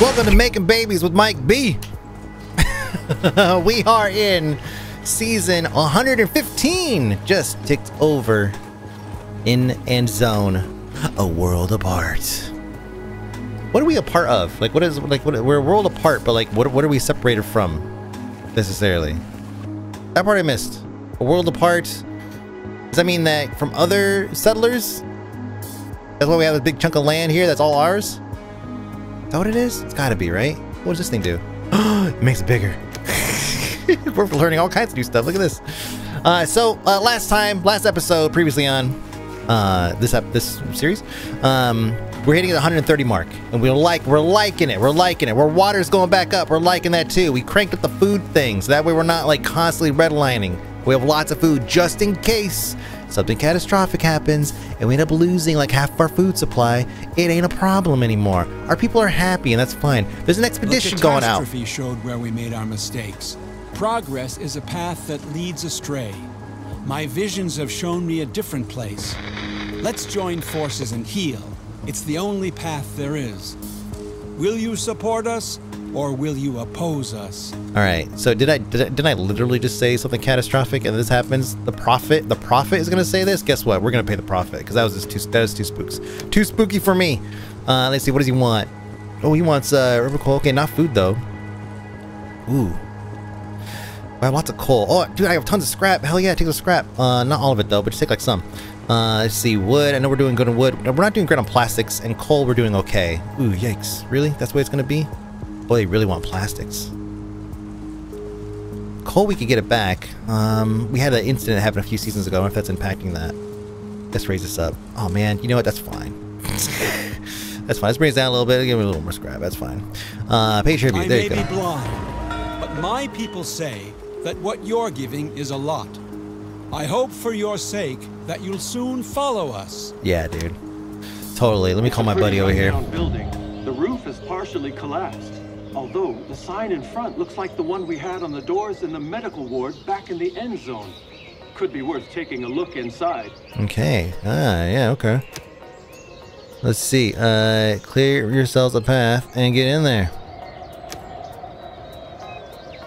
Welcome to Making Babies with Mike B. We are in season 115, just ticked over, in Endzone: A World Apart. What are we a part of? Like, what is, like, what, we're a world apart, but like, what are we separated from necessarily? That part I missed. A world apart. Does that mean that from other settlers? That's why we have a big chunk of land here that's all ours? Is that what it is? It's gotta be, right? What does this thing do? It makes it bigger. We're learning all kinds of new stuff. Look at this. Last episode, previously on this series, we're hitting the 130 mark, and we're liking it. Our water's going back up. We're liking that too. We cranked up the food thing, so that way we're not like constantly redlining. We have lots of food just in case something catastrophic happens and we end up losing like half of our food supply. It ain't a problem anymore. Our people are happy, and that's fine. There's an expedition going out. The catastrophe showed where we made our mistakes. Progress is a path that leads astray. My visions have shown me a different place. Let's join forces and heal. It's the only path there is. Will you support us, or will you oppose us? All right. So did I literally just say something catastrophic, and this happens? The prophet is gonna say this. Guess what? We're gonna pay the prophet, because that was too spooks, too spooky for me. Let's see. What does he want? Oh, he wants river coal. Okay, not food though. Ooh. I have lots of coal. Oh, dude, I have tons of scrap. Hell yeah, take the scrap. Not all of it though, but just take like some. Let's see, wood. I know we're doing good on wood. We're not doing great on plastics, and coal we're doing okay. Ooh, yikes. Really? That's the way it's gonna be? Boy, they really want plastics. Coal, we could get it back. We had an incident that happened a few seasons ago. I don't know if that's impacting that. Let's raise this up. Oh man, you know what? That's fine. That's fine. Let's bring it down a little bit. Give me a little more scrap. That's fine. Pay tribute. There you go. I may be blind, but my people say that what you're giving is a lot. I hope for your sake that you'll soon follow us. Yeah, dude. Totally. Let me call my buddy over here. Building. The roof is partially collapsed. Although the sign in front looks like the one we had on the doors in the medical ward back in the end zone. Could be worth taking a look inside. Okay. Yeah, okay. Let's see. Clear yourselves a path and get in there.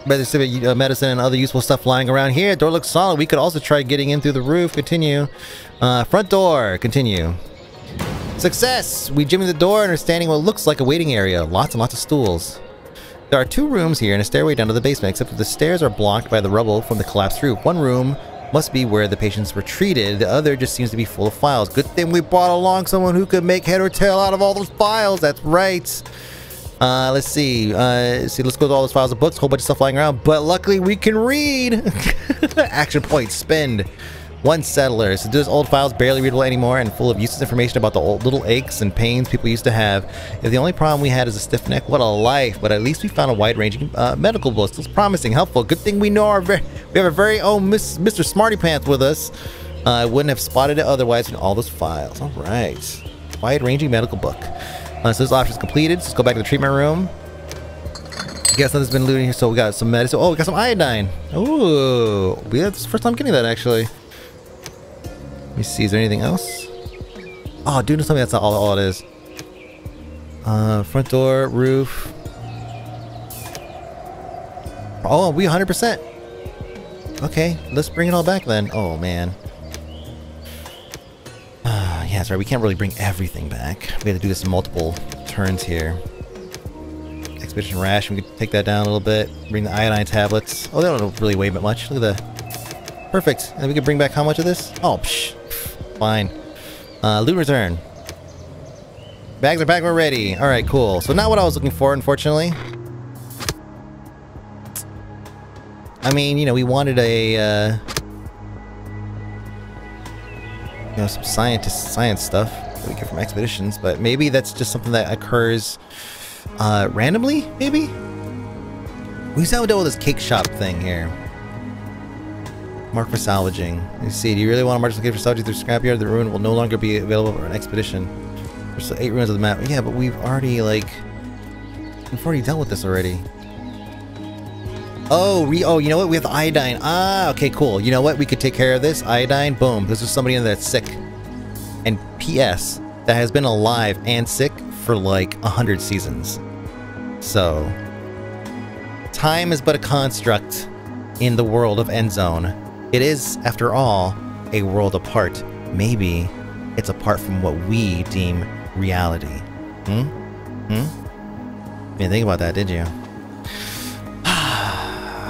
Better see medicine and other useful stuff lying around here. Door looks solid. We could also try getting in through the roof. Continue. Front door. Continue. Success! We jimmy the door and are standing in what looks like a waiting area. Lots and lots of stools. There are two rooms here and a stairway down to the basement, except that the stairs are blocked by the rubble from the collapsed roof. One room must be where the patients were treated. The other just seems to be full of files. Good thing we brought along someone who could make head or tail out of all those files. That's right. Let's see. Let's go through all those files of books, whole bunch of stuff lying around, but luckily we can read. Action points, spend. One settler. So those old files barely readable anymore and full of useless information about the old little aches and pains people used to have. If the only problem we had is a stiff neck, what a life. But at least we found a wide-ranging medical book. Still promising, helpful. Good thing we know we have our very own Mr. Smarty Pants with us. I wouldn't have spotted it otherwise in all those files. All right. Wide-ranging medical book. So this option is completed. So let's go back to the treatment room. I guess nothing's been looting here, so we got some medicine. Oh, we got some iodine. Ooh, that's the first time getting that, actually. Let me see, is there anything else? Oh, dude, tell me that's not all it is. Front door, roof. Oh, we 100%. Okay, let's bring it all back then. Oh, man. Yeah, that's right. We can't really bring everything back. We have to do this in multiple turns here. Expedition ration, we can take that down a little bit. Bring the iodine tablets. Oh, they don't really weigh that much. Look at that. Perfect. And we can bring back how much of this? Oh, psh. Fine. Loot return. Bags are back. We're ready. All right, cool. So not what I was looking for, unfortunately. I mean, you know, we wanted a... you know, some science stuff that we get from expeditions, but maybe that's just something that occurs randomly, maybe? We used to have to deal with this cake shop thing here. Mark for salvaging. Let's see, do you really want to mark the cake for salvaging through scrapyard? The ruin will no longer be available for an expedition. There's still 8 ruins of the map. Yeah, but we've already dealt with this already. Oh, you know what? We have the iodine. Ah, okay, cool. You know what? We could take care of this. Iodine, boom. This is somebody in there that's sick. And P.S. that has been alive and sick for like 100 seasons. So, time is but a construct in the world of Endzone. It is, after all, a world apart. Maybe it's apart from what we deem reality. You didn't think about that, did you?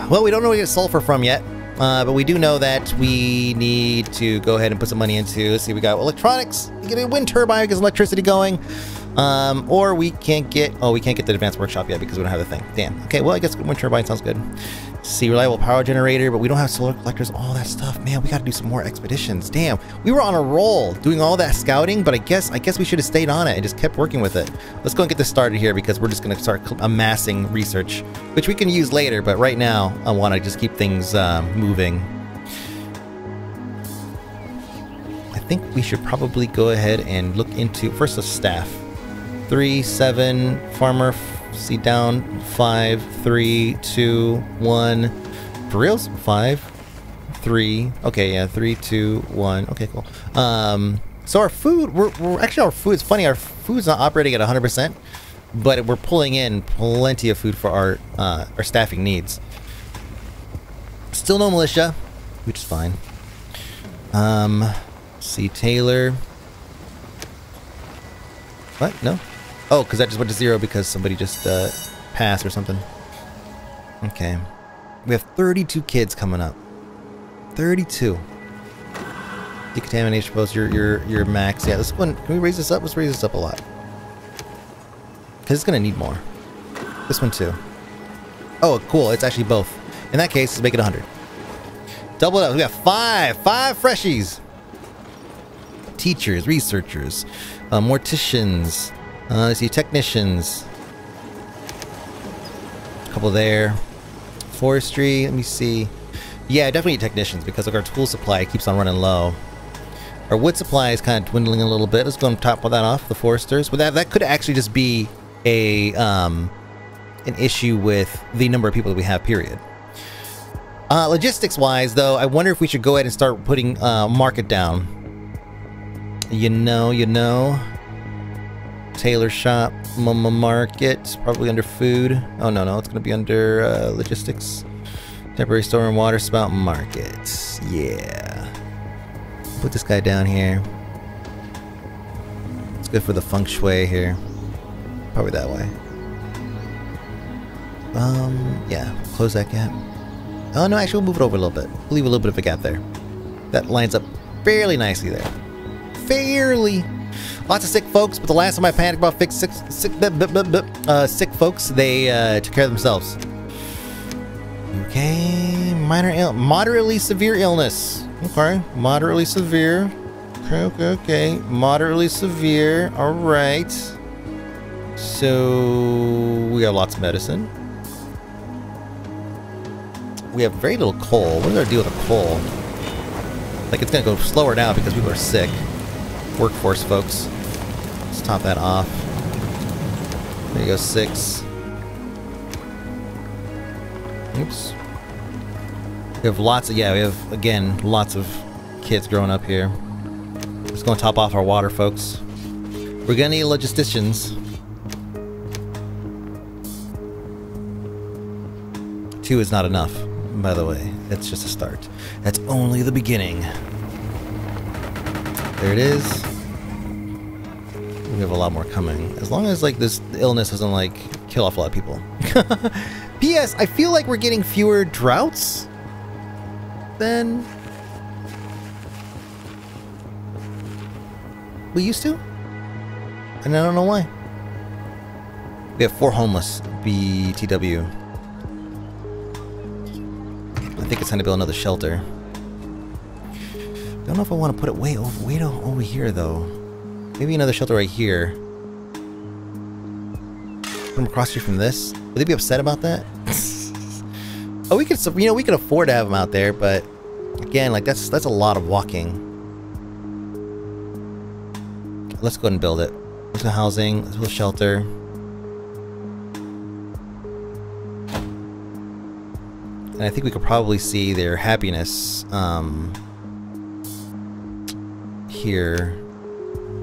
Well, we don't know where to get sulfur from yet, but we do know that we need to go ahead and put some money into. Let's see, we got electronics, we get a wind turbine, gets electricity going, or we can't get, oh, we can't get the advanced workshop yet because we don't have the thing. Damn. Okay, well, I guess wind turbine sounds good. See, reliable power generator, but we don't have solar collectors, all that stuff. Man, we got to do some more expeditions. Damn, we were on a roll doing all that scouting, but I guess we should have stayed on it and just kept working with it. Let's go and get this started here because we're just going to start amassing research, which we can use later, but right now I want to just keep things moving. I think we should probably go ahead and look into, first the staff. 3, 7, farmer, see down, 5, 3, 2, 1. For reals? 5, 3. Okay, yeah, 3, 2, 1. Okay, cool. So our food, our food's funny. Our food's not operating at 100%, but we're pulling in plenty of food for our staffing needs. Still no militia, which is fine. See Taylor. What? No. Oh, because that just went to zero because somebody just passed or something. Okay. We have 32 kids coming up. 32. Decontamination post, your max. Yeah, this one, can we raise this up? Let's raise this up a lot. Because it's going to need more. This one too. Oh, cool. It's actually both. In that case, let's make it 100. Double it up. We got five freshies. Teachers, researchers, morticians. Let's see, technicians. A couple there. Forestry, let me see. Yeah, definitely technicians because like our tool supply keeps on running low. Our wood supply is kind of dwindling a little bit. Let's go and top that off, the foresters. But that could actually just be a an issue with the number of people that we have, period. Logistics-wise, though, I wonder if we should go ahead and start putting market down. You know. Tailor shop, mama market, probably under food. Oh no, it's gonna be under logistics. Temporary store and water spout market. Yeah. Put this guy down here. It's good for the feng shui here. Probably that way. Yeah, close that gap. Oh no, actually we'll move it over a little bit. We'll leave a little bit of a gap there. That lines up fairly nicely there. Fairly. Lots of sick folks, but the last time I panicked about sick folks, they took care of themselves. Okay, moderately severe illness. Okay, moderately severe. Okay, moderately severe. All right. So we have lots of medicine. We have very little coal. What are we gonna do with the coal? Like it's gonna go slower now because people are sick. Workforce, folks. Let's top that off. There you go, 6. Oops. We have lots of, yeah, we have, again, lots of kids growing up here. Just gonna top off our water, folks. We're gonna need logisticians. 2 is not enough, by the way. That's just a start. That's only the beginning. There it is. We have a lot more coming. As long as like this illness doesn't like kill off a lot of people. P.S. I feel like we're getting fewer droughts than we used to, and I don't know why. We have 4 homeless. BTW. I think it's time to build another shelter. I don't know if I want to put it way over here though. Maybe another shelter right here. From across here from this. Would they be upset about that? Oh, we could, you know, we could afford to have them out there, but again, like that's a lot of walking. Let's go ahead and build it. There's the housing. There's a shelter. And I think we could probably see their happiness. Here.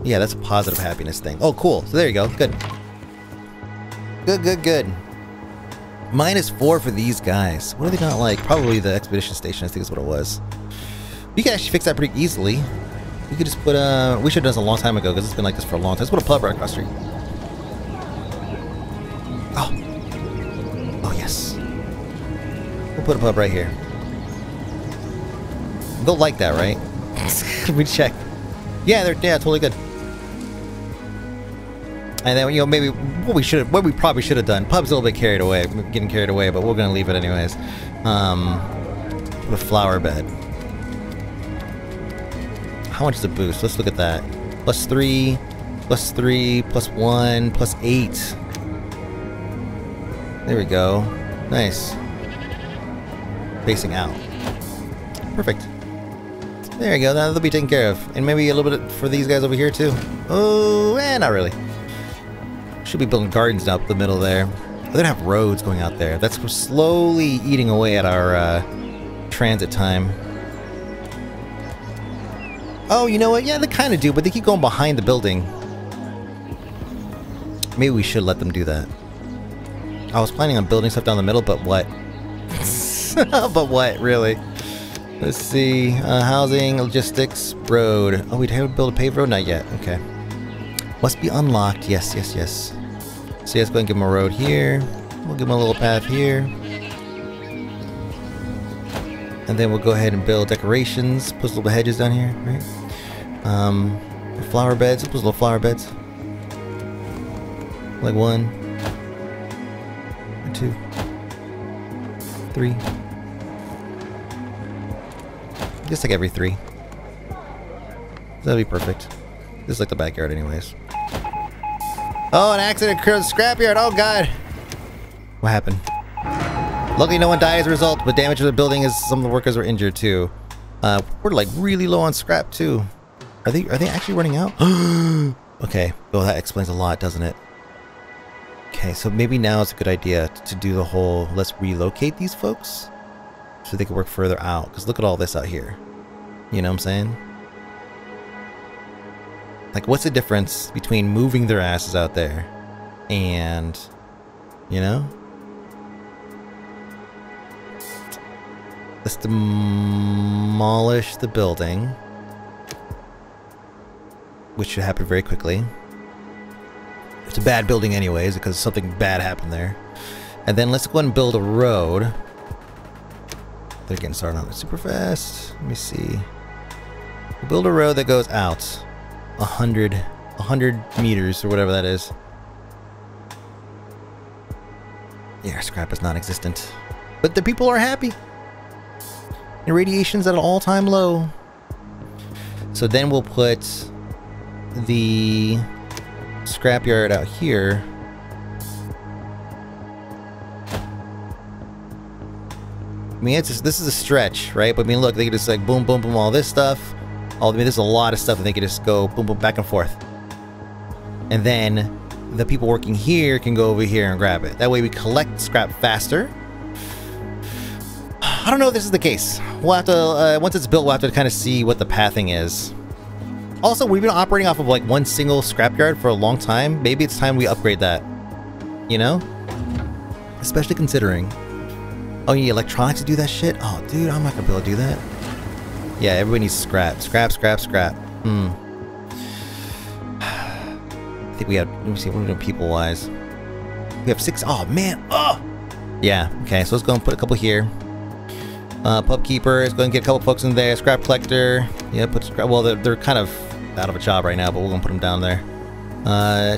Yeah, that's a positive happiness thing. Oh, cool. So there you go. Good. Good, good, good. -4 for these guys. What do they not like? Probably the expedition station, I think is what it was. We can actually fix that pretty easily. We could just put a... We should have done this a long time ago, because it's been like this for a long time. Let's put a pub right across the street. Oh. Oh, yes. We'll put a pub right here. They'll like that, right? We check. Yeah, they're totally good. And then, you know, maybe what we probably should have done. Pub's a little bit carried away, getting carried away, but we're gonna leave it anyways. The flower bed. How much is the boost? Let's look at that. +3, +1, +8. There we go. Nice. Facing out. Perfect. There you go. That'll be taken care of, and maybe a little bit for these guys over here too. Oh, eh, not really. Should be building gardens up the middle there. They're gonna have roads going out there. That's slowly eating away at our transit time. Oh, you know what? Yeah, they kind of do, but they keep going behind the building. Maybe we should let them do that. I was planning on building stuff down the middle, but what? But what, really? Let's see. Housing, logistics, road. Oh, we'd have to build a paved road? Not yet. Okay. Must be unlocked. Yes, yes, yes. So yeah, let's go and give him a road here. We'll give him a little path here. And then we'll go ahead and build decorations. Put little hedges down here, right? Flower beds. Put little flower beds. Like 1, 2, 3. Just like every 3. That'll be perfect. This is like the backyard anyways. Oh, an accident occurred in the scrapyard. Oh, God. What happened? Luckily, no one died as a result, but damage to the building is some of the workers were injured, too. We're, like, really low on scrap, too. Are they actually running out? Okay. Well, that explains a lot, doesn't it? Okay, so maybe now it's a good idea to do the whole let's relocate these folks so they can work further out. Because look at all this out here. You know what I'm saying? Like, what's the difference between moving their asses out there and, you know? Let's demolish the building, which should happen very quickly. It's a bad building anyways, because something bad happened there. And then let's go ahead and build a road. They're getting started on it super fast. Let me see. We'll build a road that goes out 100 meters or whatever that is. Yeah, scrap is non-existent, but the people are happy. And radiation's at an all-time low. So then we'll put the scrapyard out here. I mean, it's just, this is a stretch, right? But I mean, look, they can just like boom, boom, boom, all this stuff. Oh, I mean, there's a lot of stuff, and they can just go boom, boom, back and forth. And then the people working here can go over here and grab it. That way we collect scrap faster. I don't know if this is the case. We'll have to, once it's built, we'll have to kind of see what the pathing is. Also, we've been operating off of like one single scrapyard for a long time. Maybe it's time we upgrade that, you know? Especially considering. Oh, you need electronics to do that shit? Oh, dude, I'm not gonna be able to do that. Yeah, everybody needs scrap. Scrap, scrap, scrap. Hmm. I think we have... Let me see. What are we doing people-wise? We have 6... Oh, man! Oh! Yeah. Okay, so let's go and put a couple here. Pub keeper. Let's go and get a couple folks in there. Scrap collector. Yeah, put scrap... Well, they're kind of out of a job right now, but we're gonna put them down there.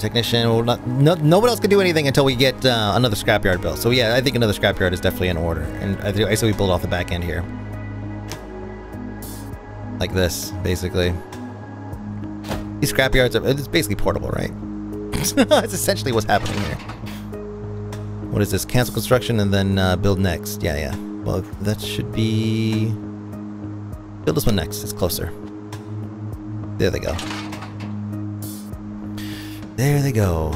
Technician. We'll not, no, nobody else can do anything until we get another scrapyard built. So, yeah, I think another scrapyard is definitely in order. And I say we build off the back end here. Like this, basically. These scrapyards are... It's basically portable, right? That's essentially what's happening here. What is this? Cancel construction and then build next. Yeah, yeah. Well, that should be... Build this one next. It's closer. There they go. There they go.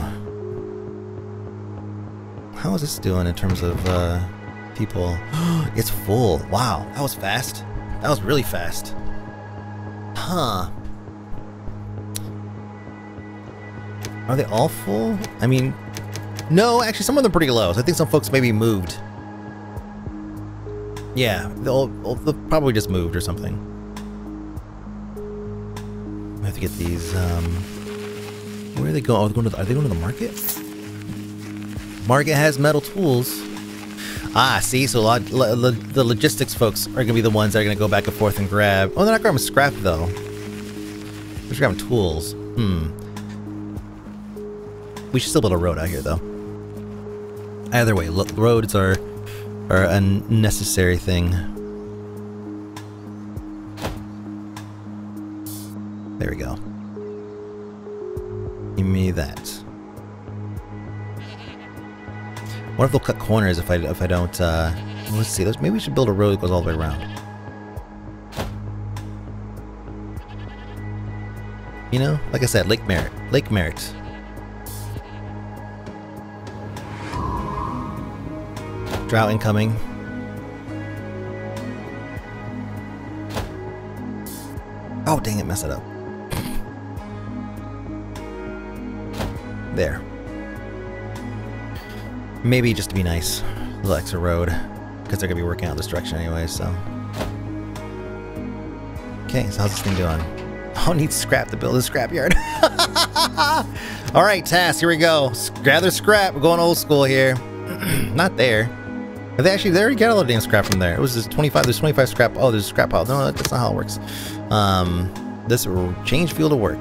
How is this doing in terms of people? It's full. Wow. That was fast. That was really fast. Huh. Are they all full? I mean, No, actually, some of them are pretty low, so I think some folks maybe moved. Yeah, they'll probably just moved or something. I have to get these, where are they going? Are they going to the market? Market has metal tools. Ah, see, so the logistics folks are going to be the ones that are going to go back and forth and grab... Oh, they're not grabbing scrap, though. They're grabbing tools. Hmm. We should still build a road out here, though. Either way, roads are a necessary thing. There we go. Give me that. What if they'll cut corners if I don't? Let's see. Maybe we should build a road that goes all the way around. You know, like I said, Lake Merritt. Lake Merritt. Drought incoming. Oh, dang it, mess it up. There. Maybe just to be nice, little extra road, because they're gonna be working out this direction anyway, so. Okay, so how's this thing doing? Oh, I need scrap to build a scrapyard. Alright, task, here we go. Gather scrap, we're going old school here. Not there. They already got all the damn scrap from there. It was just 25, there's 25 scrap. Oh, there's a scrap pile. No, that's not how it works. This will change field of work.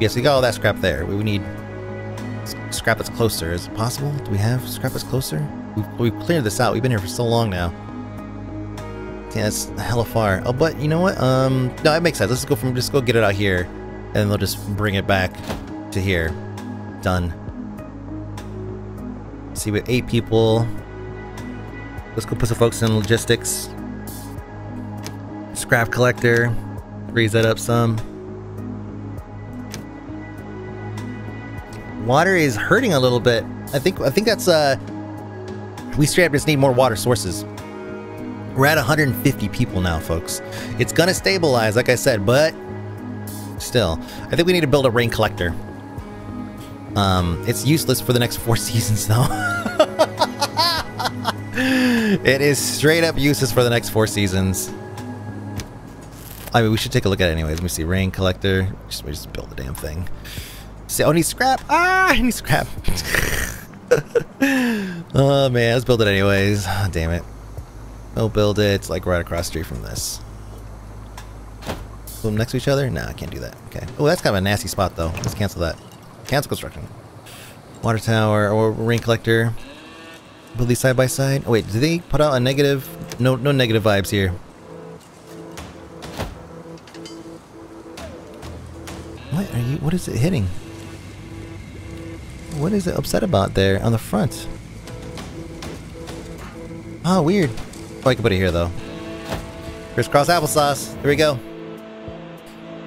Yes, we got all that scrap there. We need scrap that's closer. Is it possible? Do we have scrap that's closer? We've cleared this out. We've been here for so long now. Yeah, that's hella far. Oh, but you know what? No, it makes sense. Let's go just go get it out here, and then they'll just bring it back to here. Done. See, with 8 people. Let's go put some folks in logistics. Scrap collector. Raise that up some. Water is hurting a little bit. I think that's we straight up just need more water sources. We're at 150 people now, folks. It's gonna stabilize, like I said, but still, I think we need to build a rain collector. It's useless for the next 4 seasons, though. It is straight up useless for the next 4 seasons. I mean, we should take a look at it anyways. Let me see, rain collector. We just build the damn thing. Say, oh, I need scrap! Ah, I need scrap! Oh man, let's build it anyways. Oh, damn it. We'll build it. It's like right across the street from this. Put them next to each other? No, I can't do that. Okay. Oh, that's kind of a nasty spot though. Let's cancel that. Cancel construction. Water tower or rain collector. Build these side by side. Oh wait, did they put out a negative? No negative vibes here. What is it hitting? What is it upset about there on the front? Oh, weird. Oh, I can put it here though. Crisscross applesauce. Here we go.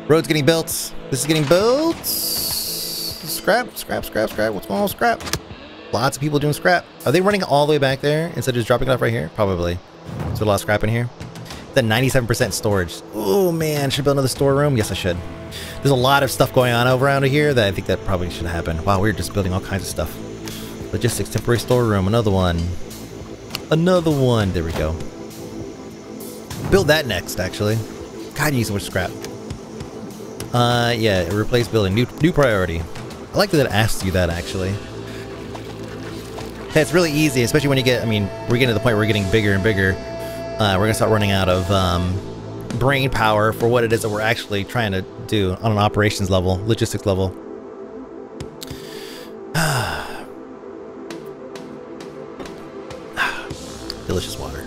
Road's getting built. This is getting built. Scrap. What's going on with scrap? Lots of people doing scrap. Are they running all the way back there instead of just dropping it off right here? Probably. Is there a lot of scrap in here? The 97% storage. Oh man, should I build another storeroom? Yes, I should. There's a lot of stuff going on around here that I think that probably should happen. Wow, we're just building all kinds of stuff. Logistics, temporary storeroom, another one. Another one. There we go. Build that next, actually. God, you need so much scrap. Yeah, replace building. New priority. I like that it asks you that, actually. Yeah, it's really easy, especially when you get, I mean, we're getting to the point where we're getting bigger and bigger. We're gonna start running out of, brain power for what it is that we're actually trying to do on an operations level, logistics level. Delicious water.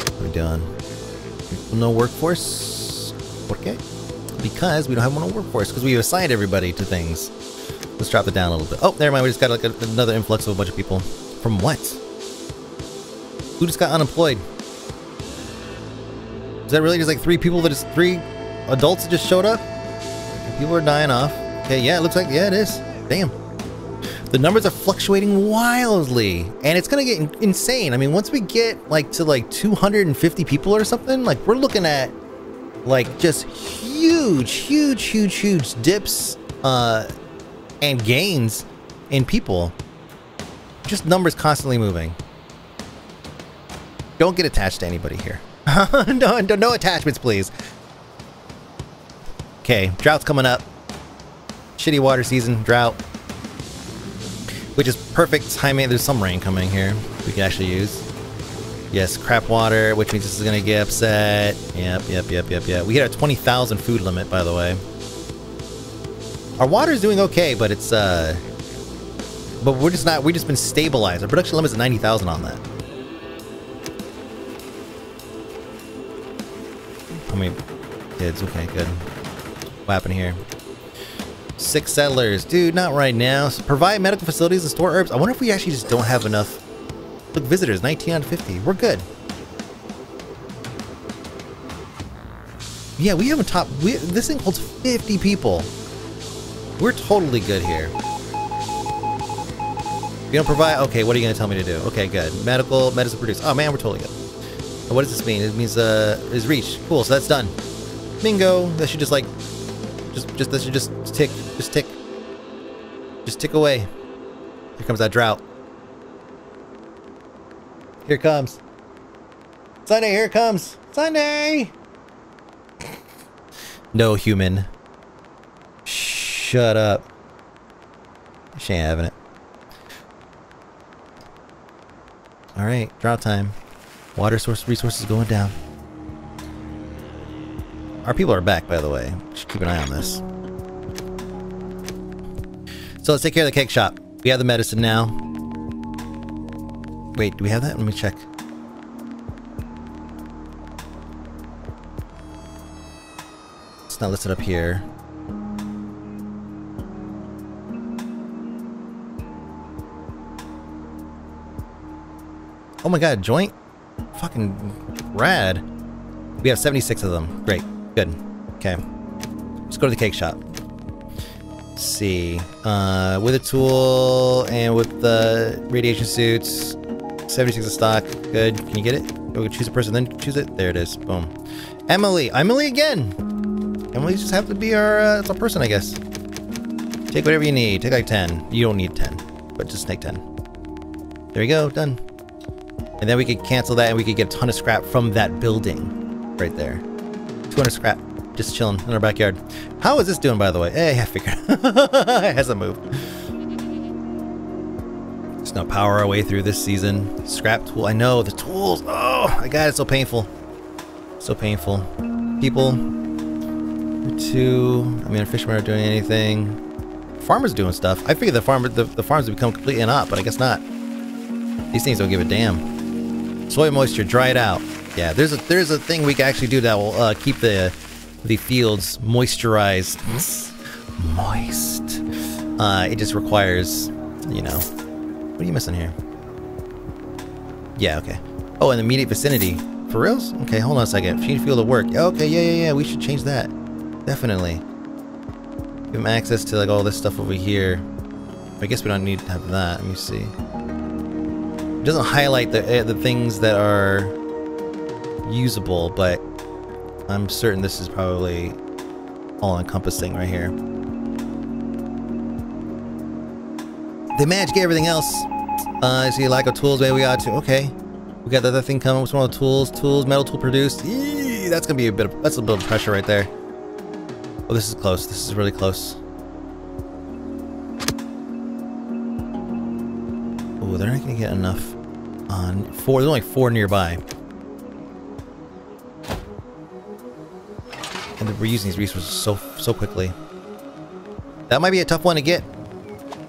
What are we doing? No workforce? Okay. Because we don't have one on workforce, because we've assigned everybody to things. Let's drop it down a little bit. Oh, never mind, we just got like another influx of a bunch of people. From what? Who just got unemployed? Is that really just like 3 people that is 3 adults that just showed up? People are dying off. Okay, yeah, it looks like, yeah, it is. Damn. The numbers are fluctuating wildly, and it's gonna get insane. I mean, once we get like to like 250 people or something, like we're looking at like just huge dips and gains in people. Just numbers constantly moving. Don't get attached to anybody here. No attachments, please. Okay, drought's coming up. Shitty water season, drought. Which is perfect timing. There's some rain coming here we can actually use. Yes, crap water, which means this is gonna get upset. Yep. We hit our 20,000 food limit, by the way. Our water's doing okay, but it's but we're just not. We've just been stabilized. Our production limit's at 90,000 on that. How many kids? Okay, good. What happened here? 6 settlers, dude. Not right now. So provide medical facilities and store herbs. I wonder if we actually just don't have enough. Look, visitors, 19 out of 50. We're good. Yeah, we have a top. This thing holds 50 people. We're totally good here. You don't provide. Okay, what are you gonna tell me to do? Okay, good. Medical, medicine produced. Oh man, we're totally good. What does this mean? It means is reach. Cool. So that's done. Bingo. That should just like, that should just tick, just tick away. Here comes that drought. Here it comes. Sunday, here it comes. Sunday! No human. Shut up. She ain't having it. Alright, drought time. Water source resources going down. Our people are back, by the way. Just keep an eye on this. So let's take care of the cake shop. We have the medicine now. Wait, do we have that? Let me check. It's not listed up here. Oh my god, joint? Fucking rad. We have 76 of them. Great. Good. Okay. Let's go to the cake shop. Let's see. With a tool and with the radiation suits. 76 of stock. Good. Can you get it? Go choose a person, then choose it. There it is. Boom. Emily. Emily again. Emily's just have to be our person, I guess. Take whatever you need. Take like 10. You don't need 10, but just take 10. There you go. Done. And then we could cancel that, and we could get a ton of scrap from that building, right there. 200 scrap. Just chilling in our backyard. How is this doing, by the way? Hey, I figured. It hasn't moved. Just gonna power our way through this season. Scrap tool. I know the tools. Oh my god, it's so painful. So painful. People. Two. I mean, our fishermen aren't doing anything. Farmers doing stuff. I figured the farms would become completely inop, but I guess not. These things don't give a damn. Soil moisture dried out. Yeah, there's a thing we can actually do that will keep the fields moisturized. Moist. It just requires, you know. What are you missing here? Yeah, okay. Oh, in the immediate vicinity. For reals? Okay, hold on a second. She needs to feel the work. Okay, yeah. We should change that. Definitely. Give them access to like all this stuff over here. I guess we don't need to have that. Let me see. It doesn't highlight the things that are usable, but I'm certain this is probably all-encompassing right here. They managed to get everything else. See, lack of tools, maybe we ought to. Okay, we got the other thing coming. What's one of the tools? Tools, metal tool produced. Eee, that's gonna be a bit of pressure right there. Oh, this is close. This is really close. Oh, they're not gonna get enough on 4. There's only 4 nearby, and we're using these resources so quickly. That might be a tough one to get.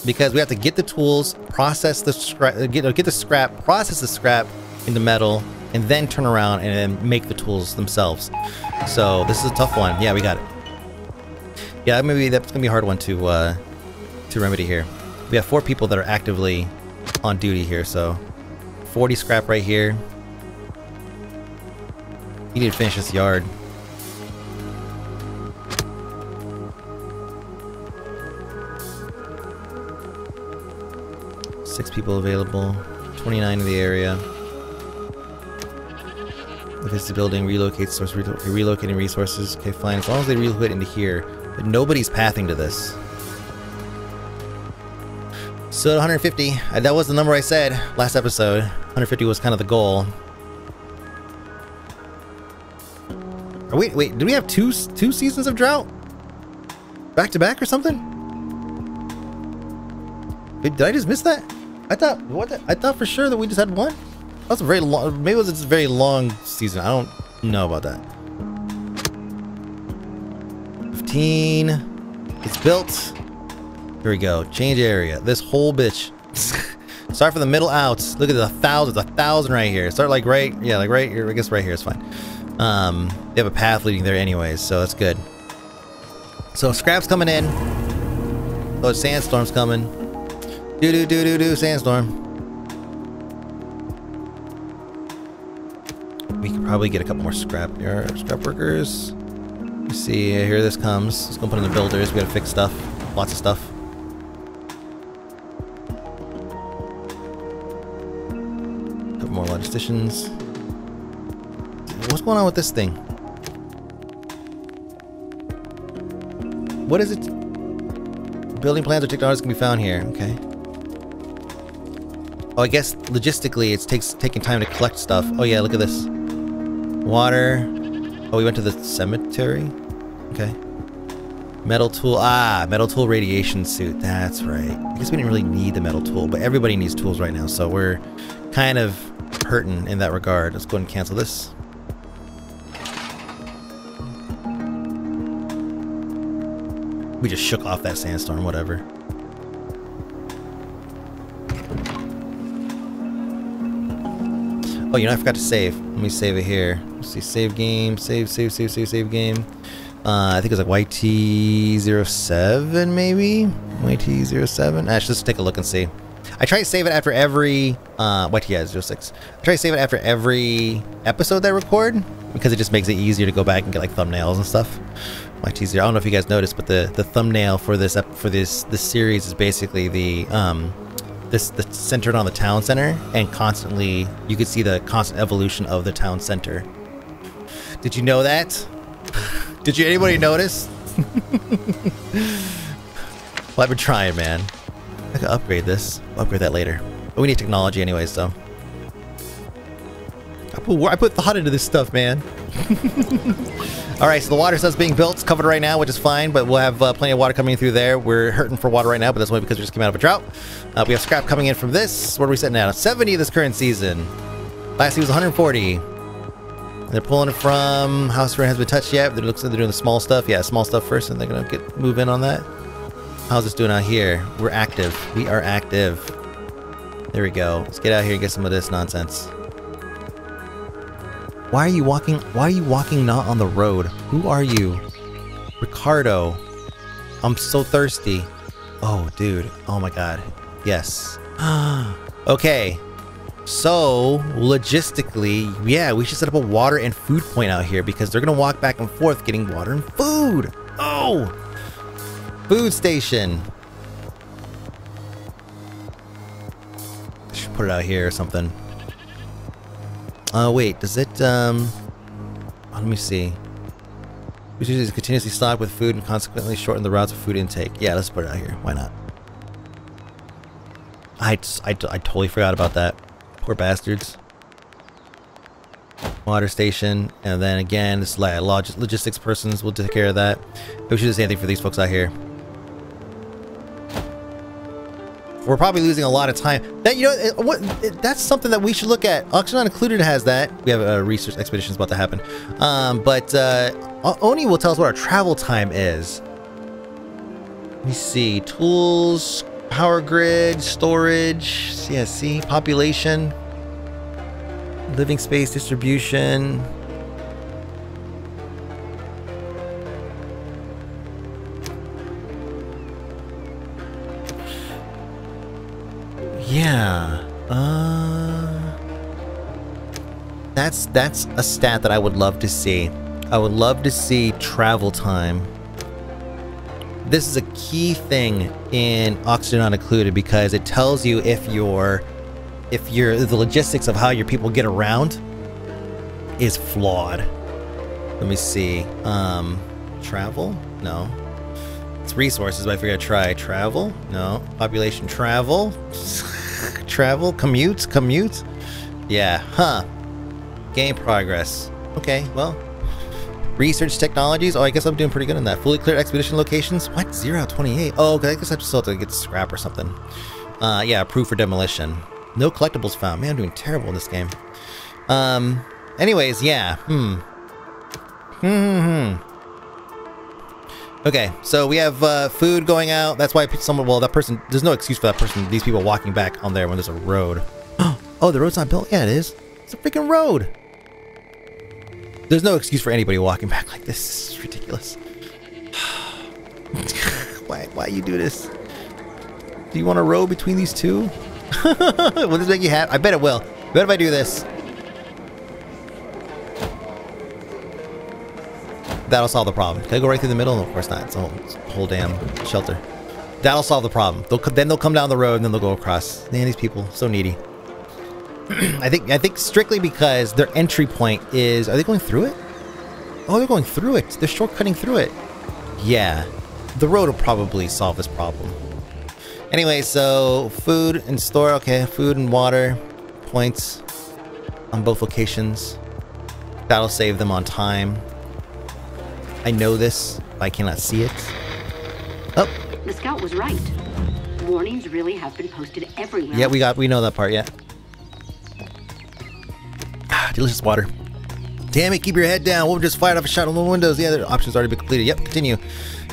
Because we have to get the tools, process the scrap, get the scrap, process the scrap into metal, and then turn around and then make the tools themselves. So this is a tough one. Yeah, we got it. Yeah, maybe that's gonna be a hard one to remedy here. We have 4 people that are actively on duty here, so 40 scrap right here. You need to finish this yard. Six people available, 29 in the area. If it's the building, relocate source, relocating resources. Okay, fine, as long as they relocate into here. But nobody's pathing to this. So 150, that was the number I said last episode. 150 was kind of the goal. Wait, did we have two seasons of drought? Back to back or something? Wait, did I just miss that? I thought for sure that we just had one. That was a very long, maybe it was a very long season. I don't know about that. 15, it's built. Here we go, change area, this whole bitch. Start from the middle out. Look at the thousands, 1,000 right here. Start like right, yeah, like right here, I guess right here is fine. They have a path leading there anyways, so that's good. So scrap's coming in. Oh, sandstorm's coming. Do sandstorm. We could probably get a couple more scrap workers. Let's see, here this comes. Let's go put in the builders, we gotta fix stuff. Lots of stuff. Couple more logisticians. What's going on with this thing? What is it? Building plans or technologies can be found here. Okay. Oh, I guess logistically it's taking time to collect stuff. Oh yeah, look at this. Water. Oh, we went to the cemetery? Okay. Metal tool. Ah, metal tool radiation suit. That's right. I guess we didn't really need the metal tool, but everybody needs tools right now, so we're kind of hurting in that regard. Let's go ahead and cancel this. We just shook off that sandstorm, whatever. Oh, you know, I forgot to save. Let me save it here. Let's see, save game, save game. I think it was like YT07 maybe? YT07? Actually, let's take a look and see. I try to save it after every... YT06. I try to save it after every episode that I record, because it just makes it easier to go back and get like thumbnails and stuff. YT0. I don't know if you guys noticed, but the thumbnail for this series is basically the centered on the town center, and constantly you could see the constant evolution of the town center. Did you know that? Did you anybody notice? Well, I've been trying, man. I can upgrade this. I'll upgrade that later. But we need technology anyway, so. I put thought into this stuff, man. Alright, so the water stuff's being built. It's covered right now, which is fine, but we'll have plenty of water coming through there. We're hurting for water right now, but that's only because we just came out of a drought. We have scrap coming in from this. What are we sitting at? 70 this current season. Last season was 140. They're pulling it from house rent hasn't been touched yet. But it looks like they're doing the small stuff. Yeah, small stuff first, and they're gonna move in on that. How's this doing out here? We're active. We are active. There we go. Let's get out here and get some of this nonsense. Why are you walking? Why are you walking not on the road? Who are you, Ricardo? I'm so thirsty. Oh, dude. Oh my God. Yes. Okay. So, logistically, yeah, we should set up a water and food point out here because they're going to walk back and forth getting water and food. Oh! Food station. I should put it out here or something. Oh, wait, does it, oh, let me see. We should just continuously stock with food and consequently shorten the routes of food intake. Yeah, let's put it out here. Why not? I totally forgot about that. Poor bastards. Water station, and then again, this logistics persons will take care of that. We should do the same thing for these folks out here. We're probably losing a lot of time. That, you know, that's something that we should look at. Oxygen Included has that. We have a research expedition about to happen. Oni will tell us what our travel time is. Let me see. Tools, power grid, storage, CSC, population, living space distribution. Yeah. That's a stat that I would love to see. I would love to see travel time. This is a key thing in Oxygen Not Included because it tells you the logistics of how your people get around is flawed. Let me see. Travel? No. It's resources, but I figured I'd try. Travel? No. Population travel? Travel? Commutes? Commutes? Yeah. Huh. Game progress. Okay, well. Research technologies? Oh, I guess I'm doing pretty good in that. Fully cleared expedition locations? What? 0 out of 28? Oh, okay, I guess I just have to get scrap or something. Yeah, approved for demolition. No collectibles found. Man, I'm doing terrible in this game. Anyways, yeah. Okay, so we have food going out. That's why someone, well, that person, there's no excuse for that person, these people walking back on there when there's a road. Oh, the road's not built? Yeah, it is. It's a freaking road. There's no excuse for anybody walking back like this. This is ridiculous. Why you do this? Do you want a road between these two? Will this make you happy? I bet it will. I bet if I do this, that'll solve the problem. Can I go right through the middle? No, of course not. It's a whole damn shelter. That'll solve the problem. Then they'll come down the road and then they'll go across. Man, these people so needy. I think strictly because their entry point is. Are they going through it? Oh, they're going through it. They're shortcutting through it. Yeah, the road will probably solve this problem. Anyway, so food and store. Okay, food and water points on both locations. That'll save them on time. I know this, but I cannot see it. Oh. The scout was right. Warnings really have been posted everywhere. Yeah, we know that part, yeah. Ah, delicious water. Damn it, keep your head down. We'll just fire off a shot on the windows. Yeah, the option's already been completed. Yep, continue.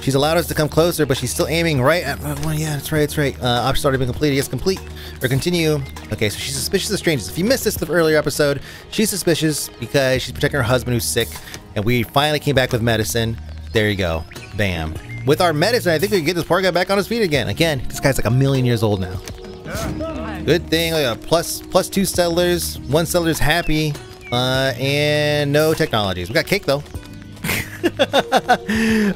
She's allowed us to come closer, but she's still aiming right at... Well, yeah, that's right, that's right. Option's already been completed. Yes, complete. Or continue. Okay, so she's suspicious of strangers. If you missed this earlier episode, she's suspicious because she's protecting her husband who's sick. And we finally came back with medicine. There you go. Bam. With our medicine, I think we can get this poor guy back on his feet again. Again, this guy's like a million years old now. Good thing, like a plus two settlers. One settler's happy. And no technologies. We got cake, though.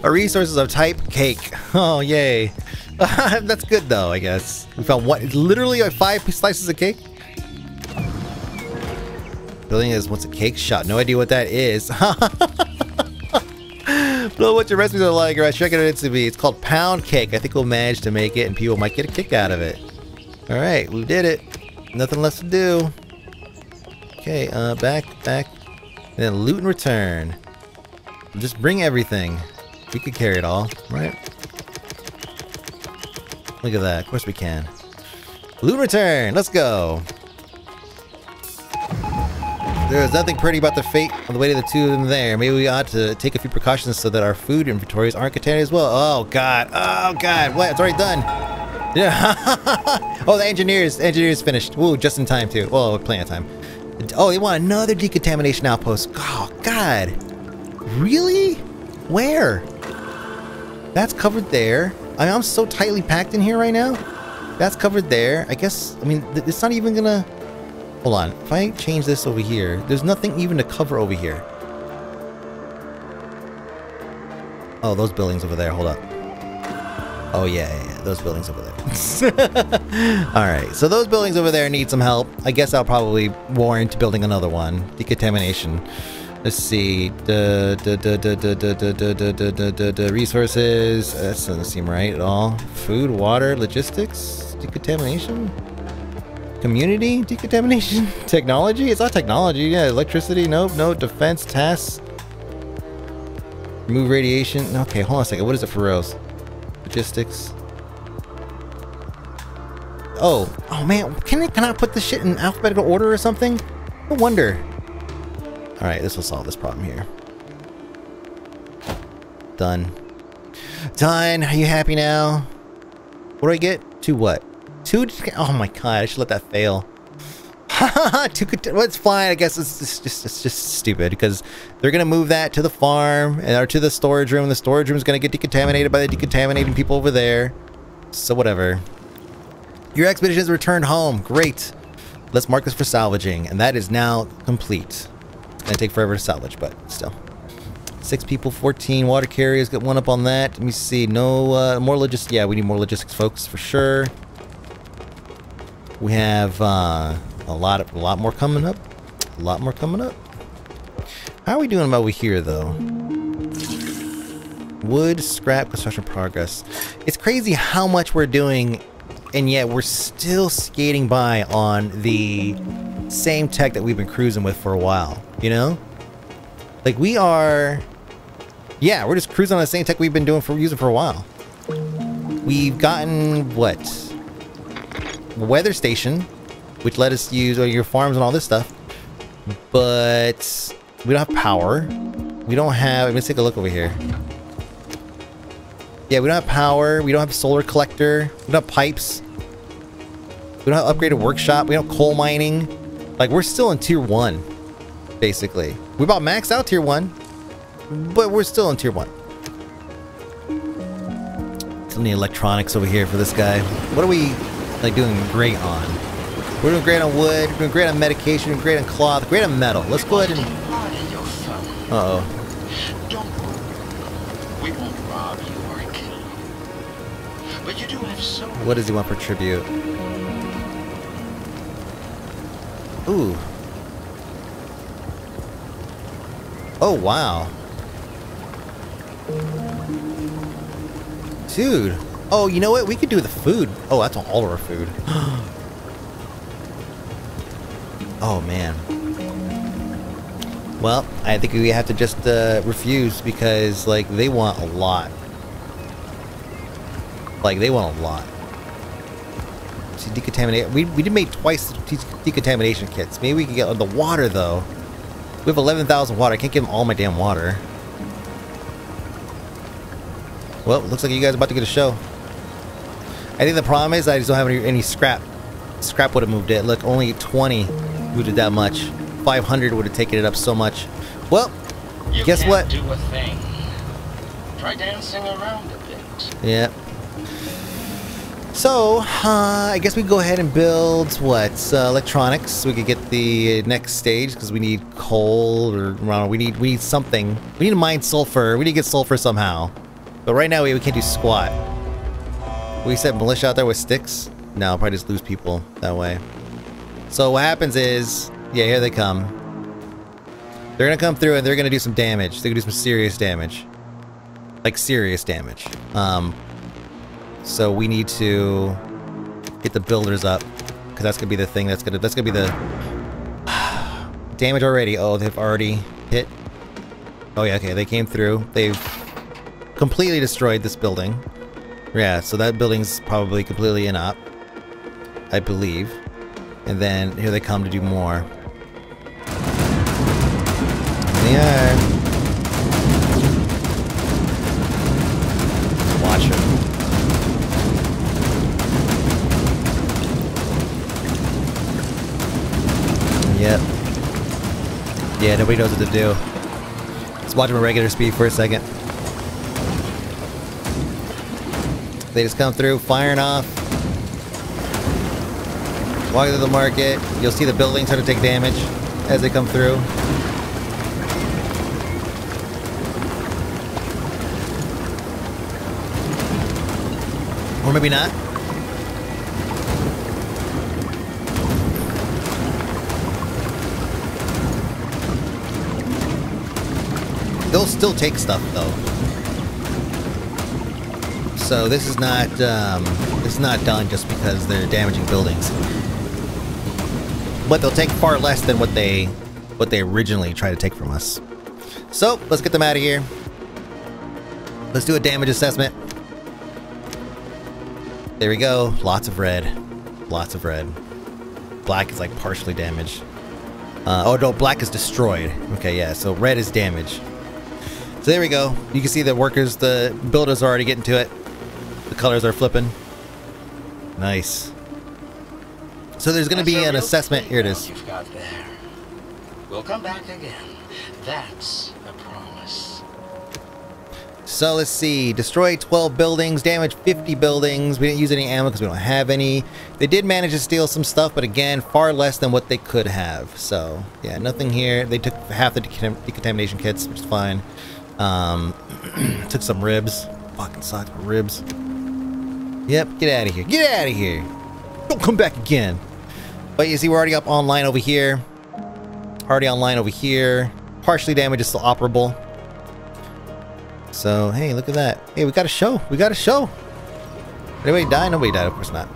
Our resources of type cake. Oh, yay. That's good, though, I guess. We found what? Literally like 5 slices of cake? Building is what's a cake shop. No idea what that is. Blow what your recipes are like, right? Check it out. It's called pound cake. I think we'll manage to make it and people might get a kick out of it. Alright, we did it. Nothing left to do. Okay, back. And then loot and return. Just bring everything. We could carry it all, right? Look at that. Of course we can. Loot and return. Let's go. There is nothing pretty about the fate on the way to the two of them there. Maybe we ought to take a few precautions so that our food inventories aren't contaminated as well. Oh, God. Oh, God. What? It's already done. Yeah. Oh, the engineer's finished. Ooh, just in time, too. Well, plenty of time. Oh, they want another decontamination outpost. Oh, God. Really? Where? That's covered there. I mean, I'm so tightly packed in here right now. That's covered there. I guess, I mean, it's not even gonna... Hold on, if I change this over here, there's nothing even to cover over here. Oh, those buildings over there, hold up. Oh yeah, those buildings over there. Alright, so those buildings over there need some help. I guess I'll probably warrant building another one. Decontamination. Let's see, resources, that doesn't seem right at all. Food, water, logistics, decontamination? Community? Decontamination? Technology? It's not technology. Yeah, electricity. Nope. No defense. Tasks. Remove radiation. Okay, hold on a second. What is it for reals? Logistics. Oh. Oh, man. Can I put this shit in alphabetical order or something? No wonder. Alright, this will solve this problem here. Done. Done. Are you happy now? What do I get? To what? Oh my God! I should let that fail. Well, it's fine. I guess it's just stupid because they're gonna move that to the farm or to the storage room. The storage room is gonna get decontaminated by the decontaminating people over there. So whatever. Your expedition has returned home. Great. Let's mark this for salvaging, and that is now complete. It's gonna take forever to salvage, but still. 6 people, 14 water carriers. Get one up on that. Let me see. No more logistics. Yeah, we need more logistics, folks, for sure. We have a lot more coming up. A lot more coming up. How are we doing over here, though? Wood, scrap, construction progress. It's crazy how much we're doing, and yet we're still skating by on the same tech that we've been cruising with for a while, you know? Like, we are... yeah, we're just cruising on the same tech we've been using for a while. We've gotten, what? The weather station, which let us use your farms and all this stuff. But we don't have power. We don't have... let's take a look over here. Yeah, we don't have power. We don't have a solar collector. We don't have pipes. We don't have upgraded workshop. We don't have coal mining. Like, we're still in Tier 1, basically. We about maxed out Tier 1. But we're still in Tier 1. Still need electronics over here for this guy. What are we, like, doing great on? We're doing great on wood. We're doing great on medication. We're great on cloth. Great on metal. Let's go ahead and... uh-oh. What does he want for tribute? Ooh. Oh, wow. Dude. Oh, you know what? We could do the food. Oh, that's all of our food. Oh, man. Well, I think we have to just refuse because, like, they want a lot. Like, they want a lot. See, decontaminate. We did make twice the decontamination kits. Maybe we can get the water, though. We have 11,000 water. I can't give them all my damn water. Well, looks like you guys are about to get a show. I think the problem is I just don't have any scrap. Scrap would have moved it. Look, only 20 moved it that much. 500 would have taken it up so much. Well, you guess what? Do a thing. Try dancing around a bit. Yeah. So, I guess we go ahead and build, what, electronics, so we could get the next stage, because we need coal, or, well, we need something. We need to mine sulfur, we need to get sulfur somehow. But right now, we can't do squat. We set militia out there with sticks? No, I'll probably just lose people that way. So what happens is, yeah, here they come. They're gonna come through and they're gonna do some damage. They're gonna do some serious damage. Like, serious damage. So we need to get the builders up, because that's gonna be the thing that's gonna be the damage already. Oh, they've already hit. Oh yeah, okay, they came through. They've completely destroyed this building. Yeah, so that building's probably completely in up, I believe. And then here they come to do more. Yeah. Yep. Yeah, nobody knows what to do. Let's watch them at regular speed for a second. They just come through, firing off. Walking through the market. You'll see the buildings start to take damage as they come through. Or maybe not. They'll still take stuff, though. So this is not done just because they're damaging buildings. But they'll take far less than what they originally tried to take from us. So let's get them out of here. Let's do a damage assessment. There we go. Lots of red. Lots of red. Black is like partially damaged. Oh no, black is destroyed. Okay, yeah. So red is damaged. So there we go. You can see the workers, the builders are already getting to it. The colors are flipping. Nice. So there's going to be an assessment. Here it is. You've got there. We'll come back again. That's a promise. So let's see. Destroy 12 buildings. Damage 50 buildings. We didn't use any ammo because we don't have any. They did manage to steal some stuff, but again, far less than what they could have. So yeah, nothing here. They took half the decontamination kits, which is fine. Took some ribs. Fucking sucks for ribs. Yep, get out of here. Get out of here. Don't come back again. But you see, we're already up online over here. Already online over here. Partially damaged is still operable. So, hey, look at that. Hey, we got a show. We got a show. Did anybody die? Nobody died. Of course not.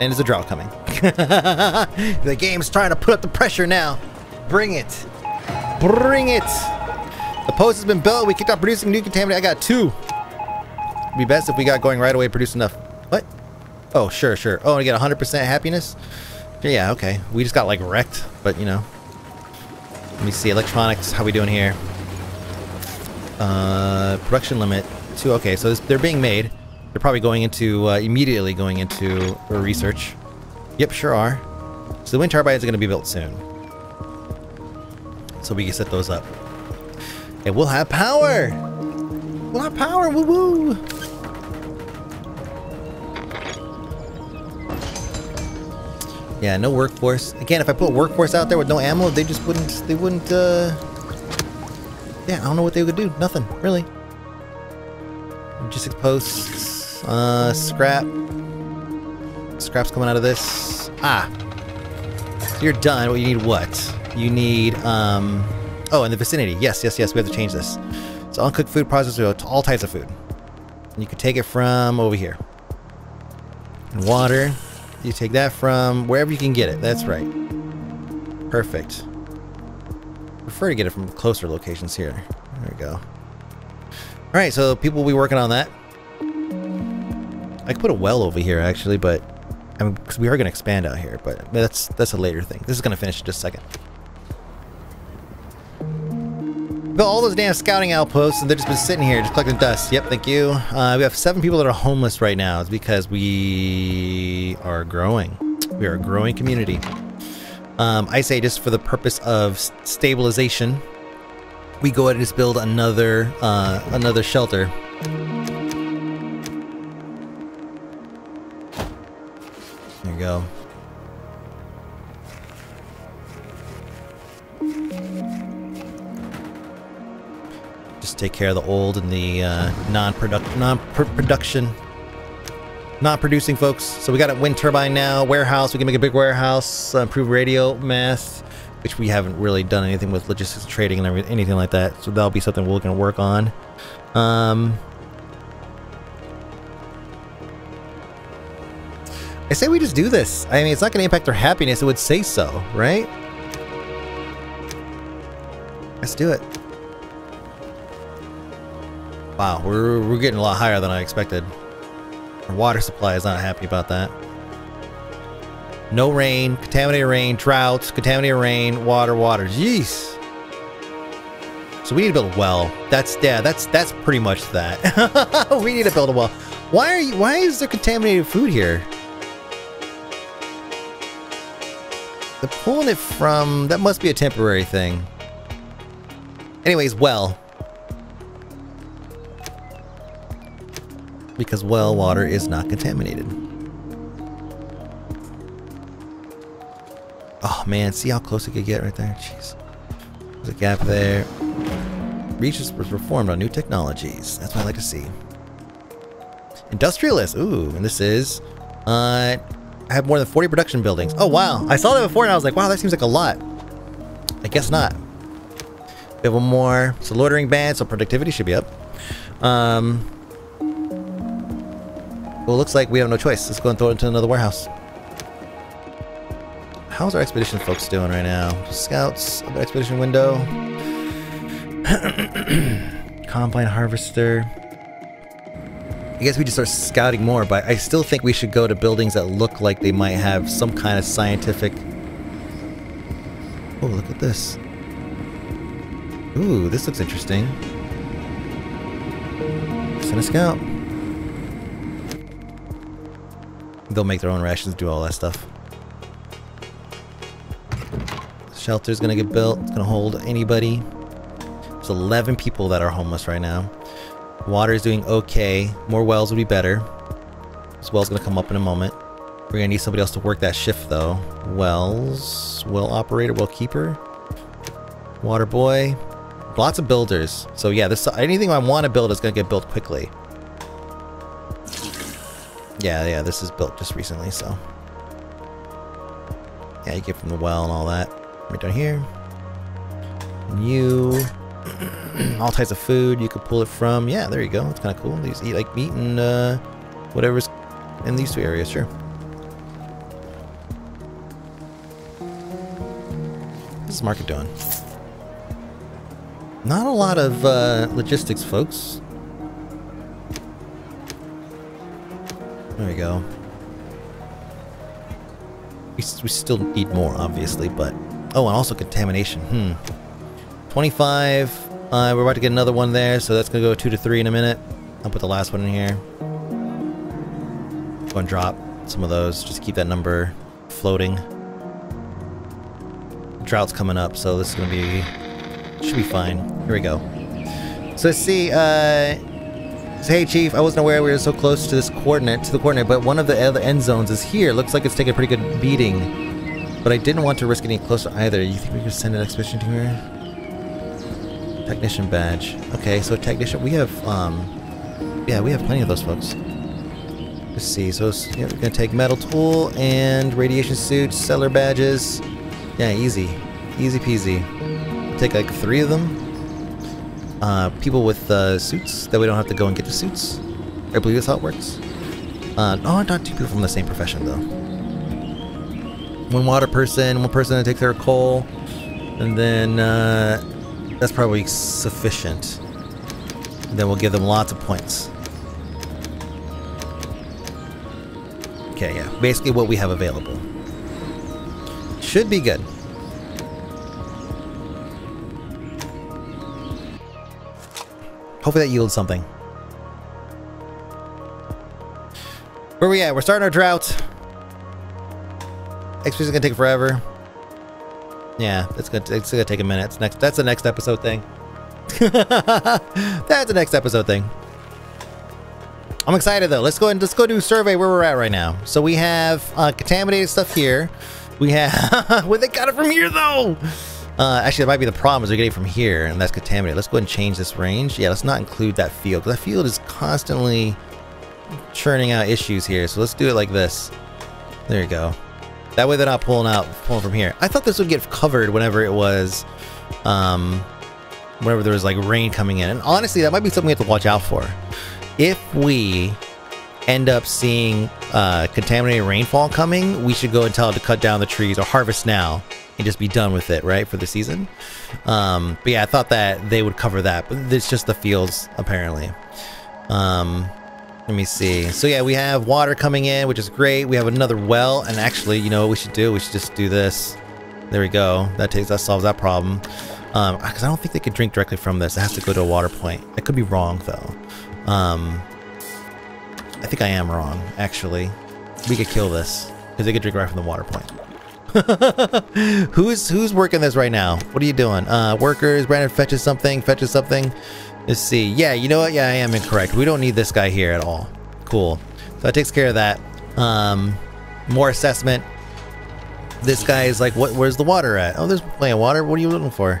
And there's a drought coming. The game's trying to put up the pressure now. Bring it. Bring it. The post has been built. We kicked off producing new contaminant. I got 2. It'd be best if we got going right away, produce enough. What? Oh, sure, sure. Oh, I get 100% happiness? Yeah, okay. We just got, like, wrecked. But, you know. Let me see. Electronics. How we doing here? Production limit 2. Okay, so they're being made. They're probably going into immediately going into research. Yep, sure are. So the wind turbines are going to be built soon. So we can set those up. And we'll have power. We'll have power. Woo woo. Yeah, no workforce. Again, if I put workforce out there with no ammo, they just wouldn't. They wouldn't. Yeah, I don't know what they would do. Nothing, really. Logistics posts. Scrap. Scrap's coming out of this. Ah. So you're done. Well, you need what? You need, oh, in the vicinity. Yes, yes, yes. We have to change this. It's uncooked food processed to all types of food. And you can take it from over here. And water. You take that from wherever you can get it. That's right. Perfect. Prefer to get it from closer locations here. There we go. Alright, so people will be working on that. I could put a well over here actually, but I mean, because we are going to expand out here, but that's a later thing. This is going to finish in just a second. Built all those damn scouting outposts and they've just been sitting here just collecting dust. Yep, thank you. We have 7 people that are homeless right now. It's because we are growing. We are a growing community. I say just for the purpose of stabilization, we go ahead and just build another another shelter. There you go. Just take care of the old and the non-producing folks. So we got a wind turbine now, warehouse. We can make a big warehouse, improve radio mass, which we haven't really done anything with logistics, trading, and anything like that. So that'll be something we're going to work on. I say we just do this. I mean, it's not going to impact our happiness. It would say so, right? Let's do it. Wow, we're getting a lot higher than I expected. Our water supply is not happy about that. No rain, contaminated rain, droughts, contaminated rain, water. Jeez. So we need to build a well. That's yeah, that's pretty much that. We need to build a well. Why is there contaminated food here? They're pulling it from that must be a temporary thing. Anyways, well. Because well water is not contaminated. Oh man, see how close it could get right there? Jeez. There's a gap there. Research was performed on new technologies. That's what I like to see. Industrialist. Ooh, and this is... I have more than 40 production buildings. Oh wow, I saw that before and I was like, wow, that seems like a lot. I guess not. We have one more. It's a loitering ban, so productivity should be up. Well, it looks like we have no choice. Let's go and throw it into another warehouse. How's our expedition folks doing right now? Scouts, expedition window. Combine harvester. I guess we just start scouting more, but I still think we should go to buildings that look like they might have some kind of scientific... Oh, look at this. Ooh, this looks interesting. Send a scout. They'll make their own rations, do all that stuff. Shelter's gonna get built. It's gonna hold anybody. There's 11 people that are homeless right now. Water's doing okay. More wells would be better. This well's gonna come up in a moment. We're gonna need somebody else to work that shift though. Wells, well operator, well keeper, water boy. Lots of builders. So yeah, this anything I want to build is gonna get built quickly. Yeah, this is built just recently, so... Yeah, you get from the well and all that. Right down here. And you... all types of food you could pull it from. Yeah, there you go. That's kind of cool. These eat like meat and whatever's in these two areas. Sure. What's this market doing? Not a lot of logistics, folks. There we go. We still need more, obviously, but... Oh, and also contamination. 25. We're about to get another one there, so that's going to go 2 to 3 in a minute. I'll put the last one in here. Go and drop some of those. Just keep that number floating. Drought's coming up, so this is going to be... Should be fine. Here we go. So let's see, Hey Chief, I wasn't aware we were so close to this coordinate, but one of the other end zones is here. Looks like it's taking a pretty good beating, but I didn't want to risk any closer either. You think we could send an expedition to here? Technician badge. Okay, so technician, we have, yeah, we have plenty of those folks. Let's see, so yeah, we're gonna take metal tool and radiation suit, seller badges. Yeah, easy, easy peasy. Take like 3 of them. People with suits, that we don't have to go and get the suits. I believe that's how it works. No, not 2 people from the same profession, though. 1 water person, 1 person that takes their coal, and then that's probably sufficient. Then we'll give them lots of points. Okay, yeah, basically what we have available. Should be good. Hopefully that yields something. Where are we at? We're starting our drought. Expedition's gonna take forever. Yeah, it's gonna take a minute. It's next. That's the next episode thing. That's the next episode thing. I'm excited though. Let's go and let's go do a survey where we're at right now. So we have contaminated stuff here. We have. Well, they got it from here though. Actually, that might be the problem, is we're getting from here, and that's contaminated. Let's go ahead and change this range. Yeah, let's not include that field, because that field is constantly churning out issues here. So let's do it like this. There you go. That way they're not pulling from here. I thought this would get covered whenever it was, whenever there was, like, rain coming in. And honestly, that might be something we have to watch out for. If we end up seeing, contaminated rainfall coming, we should go and tell them to cut down the trees or harvest now. And just be done with it, right, for the season. But yeah, I thought that they would cover that, but it's just the fields, apparently. Let me see. So yeah, we have water coming in, which is great. We have another well, and actually, you know what we should do? We should just do this. There we go. That solves that problem. Because I don't think they could drink directly from this. It has to go to a water point. I could be wrong, though. I think I am wrong, actually. We could kill this, because they could drink right from the water point. Who's working this right now? What are you doing? Workers, Brandon fetches something, Let's see. Yeah, you know what? Yeah, I am incorrect. We don't need this guy here at all. Cool. So that takes care of that. More assessment. This guy is like, what? Where's the water at? Oh, there's plenty of water. What are you looking for?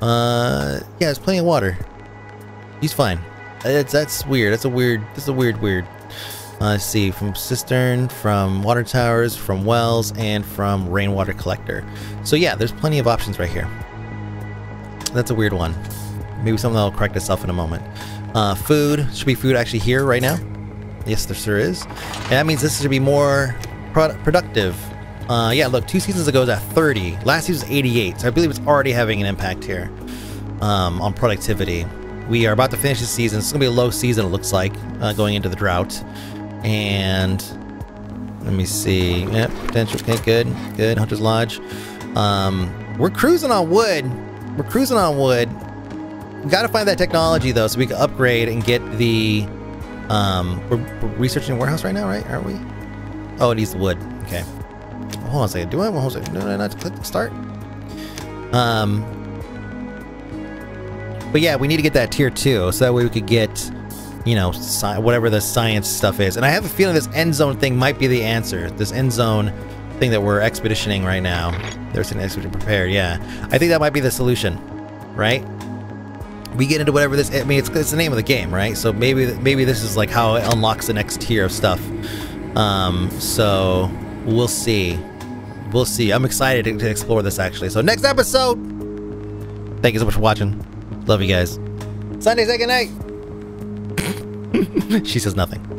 Yeah, there's plenty of water. He's fine. That's weird. That's a weird. Let's see, from cistern, from water towers, from wells, and from rainwater collector. So yeah, there's plenty of options right here. That's a weird one. Maybe something that'll correct itself in a moment. Food. Should be food actually here right now? Yes, there sure is. And that means this should be more productive. Yeah, look, 2 seasons ago it was at 30. Last season was 88, so I believe it's already having an impact here on productivity. We are about to finish this season. It's going to be a low season, it looks like, going into the drought. And let me see. Yep, potential. Okay, good, good. Hunter's Lodge. We're cruising on wood. We gotta find that technology though, so we can upgrade and get the. We're researching the warehouse right now, right? Aren't we? Oh, it needs the wood. Okay. Hold on a second. Do I? Hold on a second. No, not to click start. But yeah, we need to get that tier 2, so that way we could get. You know, whatever the science stuff is. And I have a feeling this end zone thing might be the answer. This end zone thing that we're expeditioning right now. There's an expedition prepared, yeah. I think that might be the solution, right? We get into whatever this... I mean, it's the name of the game, right? So maybe this is like how it unlocks the next tier of stuff. So we'll see. We'll see. I'm excited to explore this, actually. So next episode! Thank you so much for watching. Love you guys. Sunday, say goodnight. She says nothing.